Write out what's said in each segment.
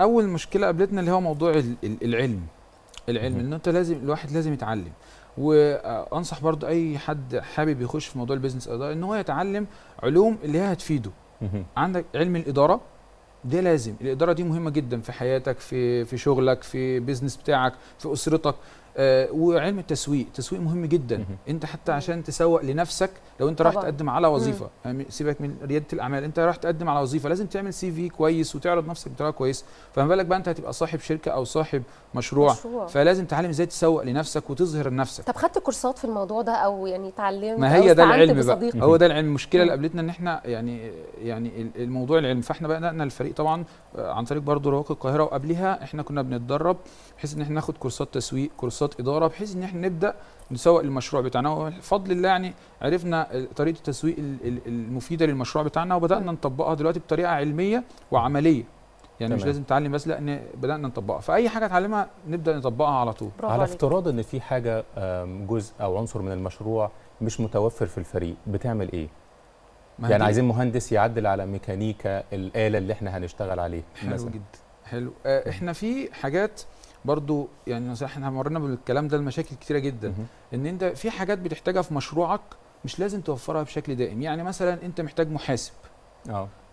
اول مشكله قابلتنا اللي هو موضوع العلم ان انت لازم الواحد يتعلم، وانصح برضو اي حد حابب يخش في موضوع البيزنس ان هو يتعلم علوم اللي هي هتفيده. عندك علم الاداره، ده لازم، الاداره دي مهمه جدا في حياتك، في شغلك، في بيزنس بتاعك، في اسرتك. وعلم التسويق، التسويق مهم جدا، انت حتى عشان تسوق لنفسك لو انت راح تقدم على وظيفه، يعني سيبك من رياده الاعمال، انت راح تقدم على وظيفه لازم تعمل CV كويس وتعرض نفسك بطريقه كويسه، فما بالك بقى انت هتبقى صاحب شركه او صاحب مشروع. فلازم تتعلم ازاي تسوق لنفسك وتظهر لنفسك. طب خدت كورسات في الموضوع ده او يعني اتعلمت؟ ما هي ده العلم بقى، هو ده العلم. المشكله اللي قابلتنا ان احنا يعني الموضوع العلم، فاحنا بدانا الفريق طبعا عن طريق برضه رواد القاهره، وقبلها احنا كنا بنتدرب بحيث ان احنا ناخد كورسات تسويق، كورسات اداره، بحيث ان احنا نبدا نسوق المشروع بتاعنا، وبفضل الله يعني عرفنا طريقه التسويق المفيده للمشروع بتاعنا، وبدانا نطبقها دلوقتي بطريقه علميه وعمليه، يعني مش لازم تعلم بس، لا بدانا نطبقها، فاي حاجه اتعلمها نبدا نطبقها على طول. على افتراض ان في حاجه جزء او عنصر من المشروع مش متوفر في الفريق، بتعمل ايه؟ يعني عايزين مهندس يعدل على ميكانيكا الاله اللي احنا هنشتغل عليه. حلو جدا، حلو. احنا في حاجات برضو يعني احنا مرينا بالكلام ده، المشاكل كتيره جدا، ان انت في حاجات بتحتاجها في مشروعك مش لازم توفرها بشكل دائم، يعني مثلا انت محتاج محاسب،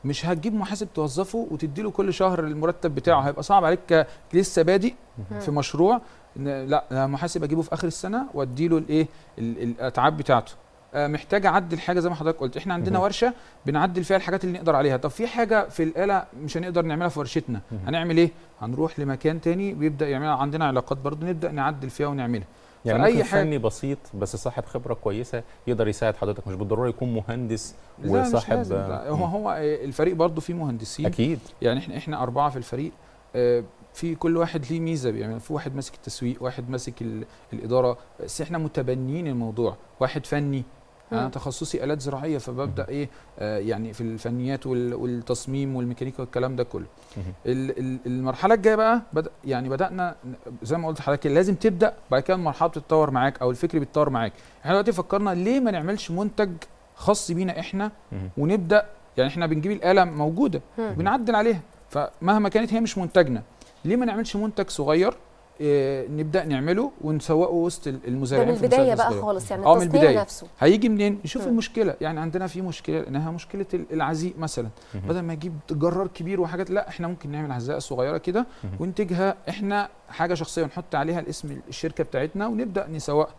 مش هتجيب محاسب توظفه وتديله كل شهر المرتب بتاعه، هيبقى صعب عليك لسه بادئ في مشروع، لا محاسب اجيبه في اخر السنه واديله الايه الاتعاب بتاعته. محتاج اعدل حاجه زي ما حضرتك قلت، احنا عندنا ورشه بنعدل فيها الحاجات اللي نقدر عليها، طب في حاجه في الاله مش هنقدر نعملها في ورشتنا، هنعمل ايه؟ هنروح لمكان تاني بيبدا يعملها، عندنا علاقات برضه نبدا نعدل فيها ونعملها. يعني ممكن فني بسيط بس صاحب خبره كويسه يقدر يساعد حضرتك، مش بالضروره يكون مهندس وصاحب. لا هو الفريق برضه فيه مهندسين اكيد، يعني احنا 4 في الفريق، في كل واحد ليه ميزه بيعمل، في واحد ماسك التسويق، واحد ماسك الاداره، بس احنا متبنيين الموضوع، واحد فني، انا تخصصي الات زراعيه فببدا ايه يعني في الفنيات والتصميم والميكانيكا والكلام ده كله. المرحله الجايه بقى بدانا زي ما قلت لحضرتك لازم تبدا، بعد كده المرحله بتتطور معاك او الفكر بيتطور معاك. احنا دلوقتي فكرنا ليه ما نعملش منتج خاص بينا احنا ونبدا، يعني احنا بنجيب الاله موجوده بنعدل عليها، فمهما كانت هي مش منتجنا، ليه ما نعملش منتج صغير نبدا نعمله ونسوقه وسط المزارعين من البدايه بقى خالص، يعني التصنيع نفسه هيجي منين؟ نشوف المشكله، يعني عندنا في مشكله لقيناها، مشكله العزيق مثلا، بدل ما نجيب جرار كبير وحاجات، لا احنا ممكن نعمل عزائق صغيره كده وننتجها احنا حاجه شخصيه، ونحط عليها الاسم الشركه بتاعتنا ونبدا نسوقها.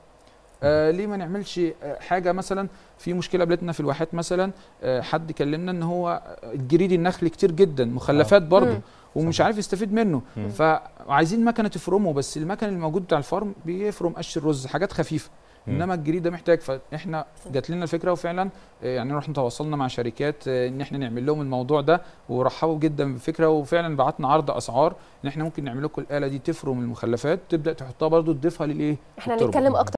ليه ما نعملش حاجه مثلا، في مشكله قابلتنا في الواحات مثلا، حد كلمنا ان هو الجريد النخلي كتير جدا مخلفات برضه ومش عارف يستفيد منه، فعايزين مكنه تفرمه، بس المكن الموجود بتاع الفرم بيفرم قش الرز حاجات خفيفه، انما الجريد ده محتاج، فاحنا جات لنا الفكره وفعلا يعني رحنا تواصلنا مع شركات ان احنا نعمل لهم الموضوع ده، ورحبوا جدا بالفكره، وفعلا بعتنا عرض اسعار ان احنا ممكن نعمل لكم الاله دي تفرم المخلفات، تبدا تحطها برضو تضيفها للايه. احنا هنتكلم اكتر